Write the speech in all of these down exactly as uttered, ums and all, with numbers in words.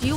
Do you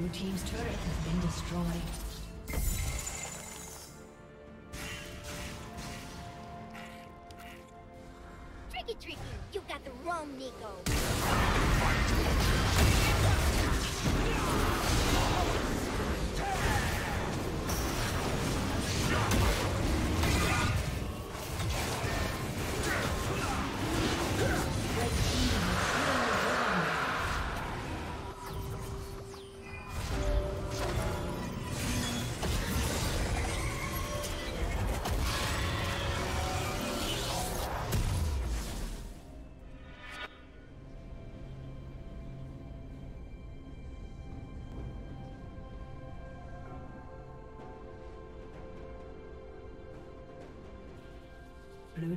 Team's turret has been destroyed. Tricky, tricky, you got the wrong Nico. Blue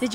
Did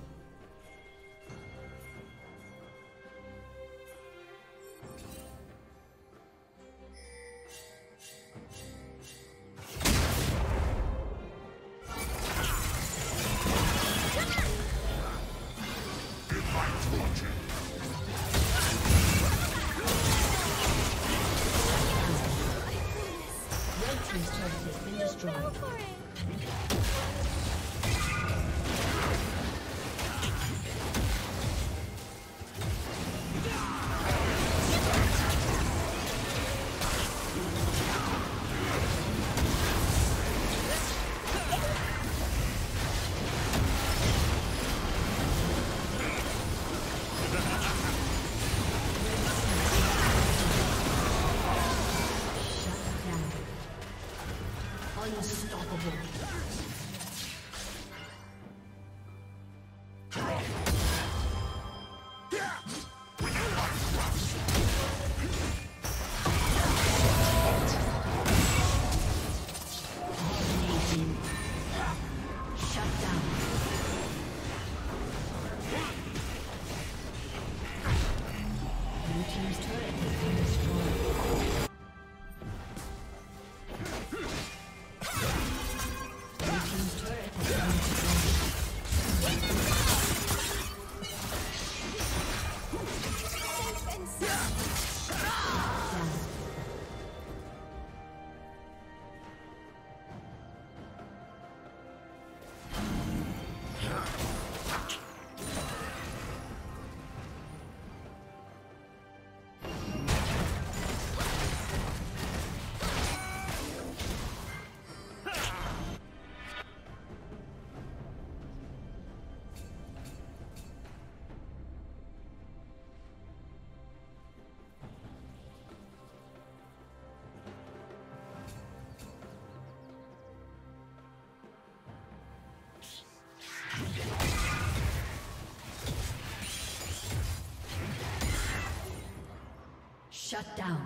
Unstoppable. Shut down.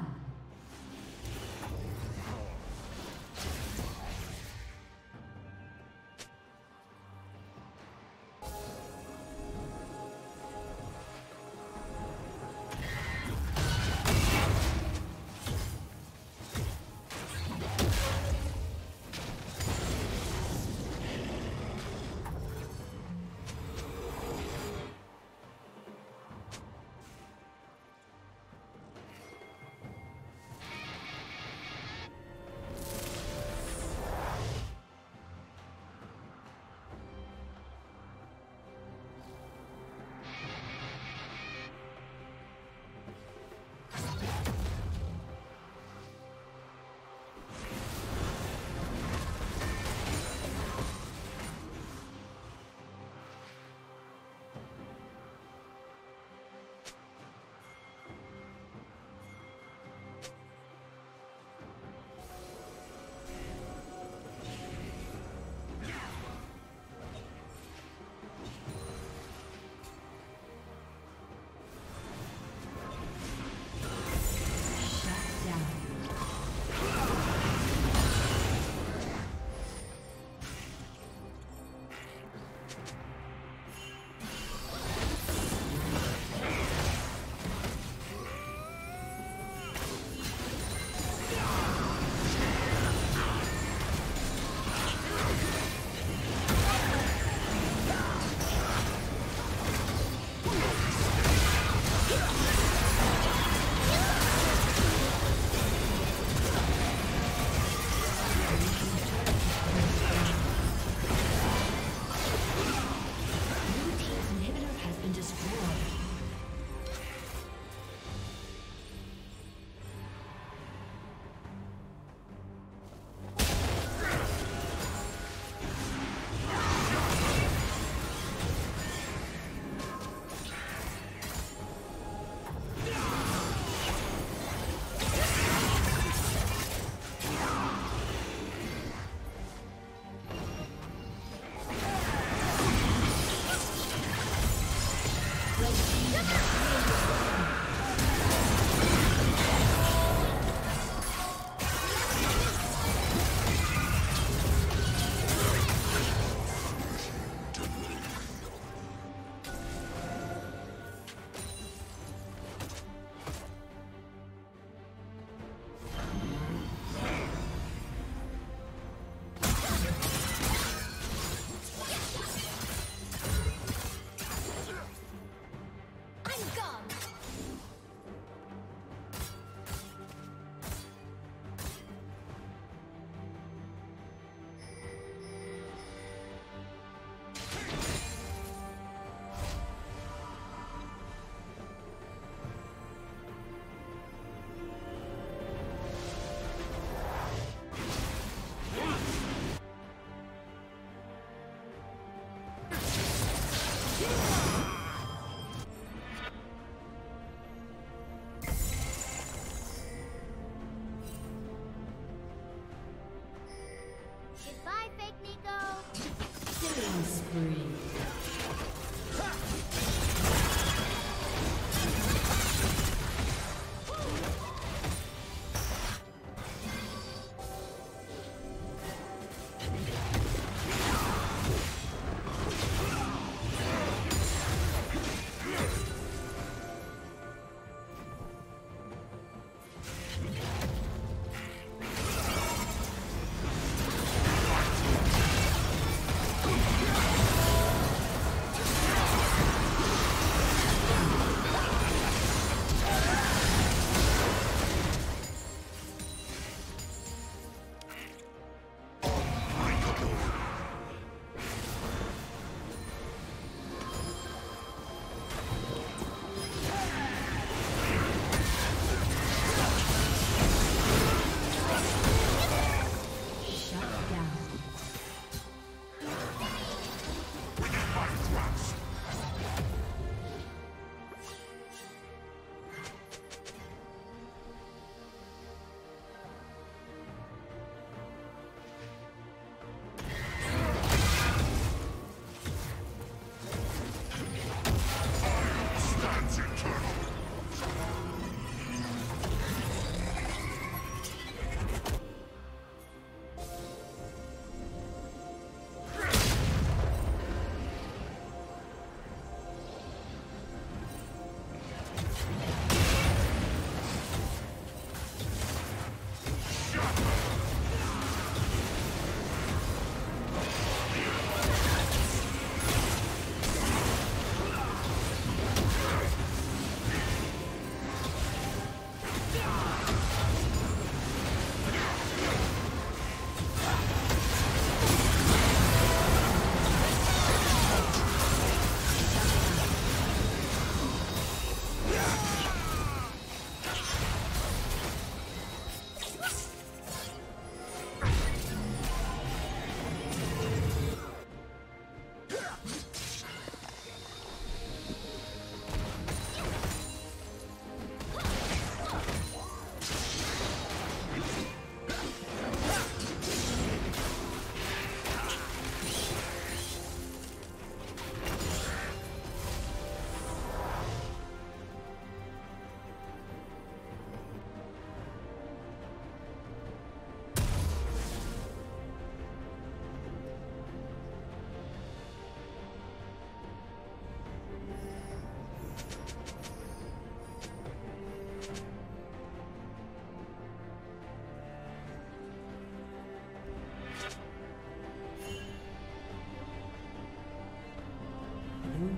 Blue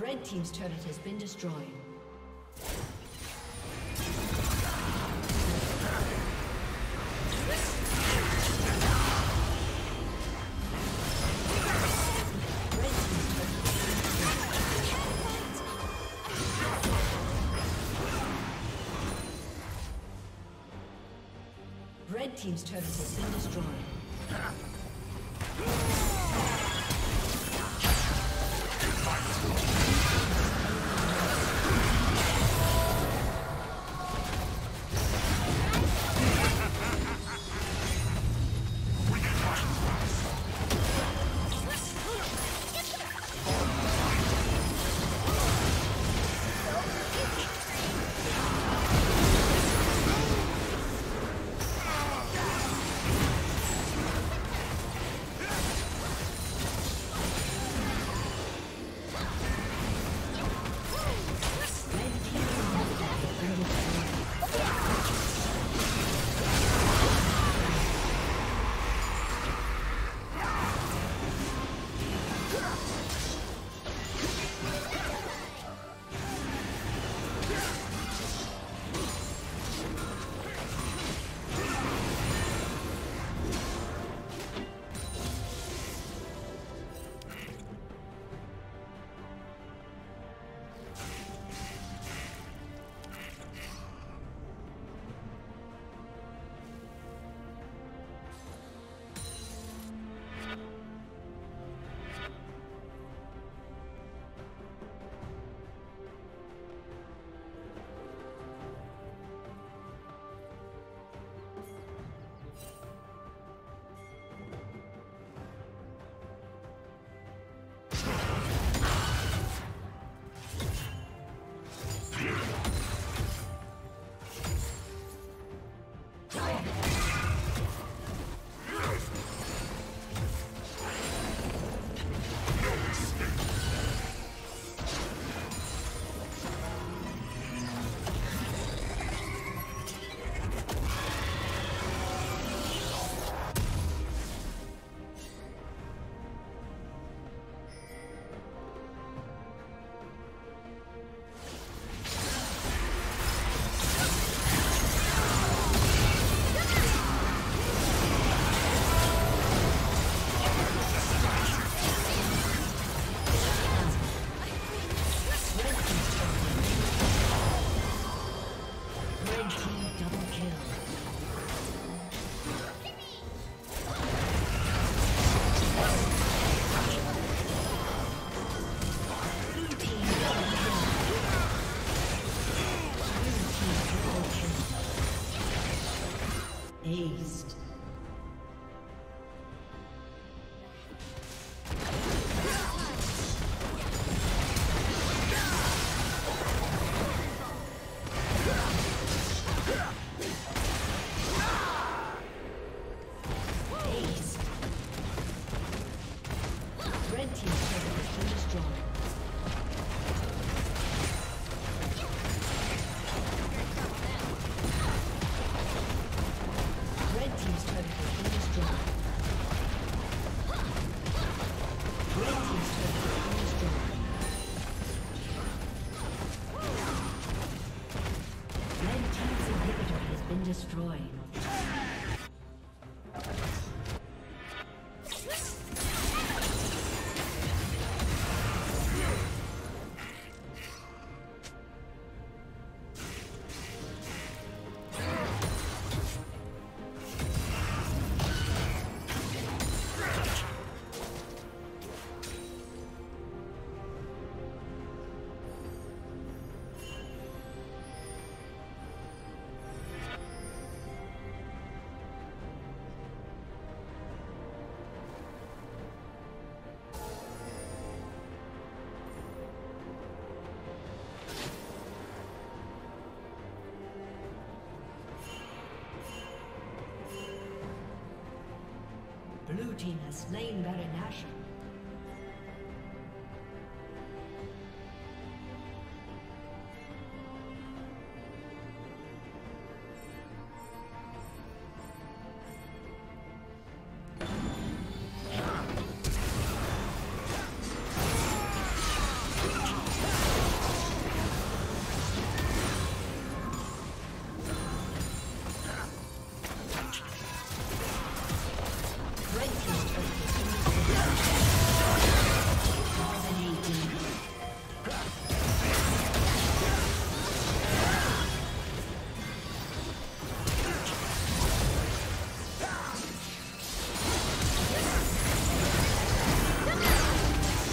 Red team's turret has been destroyed. Red team's turret has been destroyed. Blue team has slain Baron Nashor.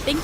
Thank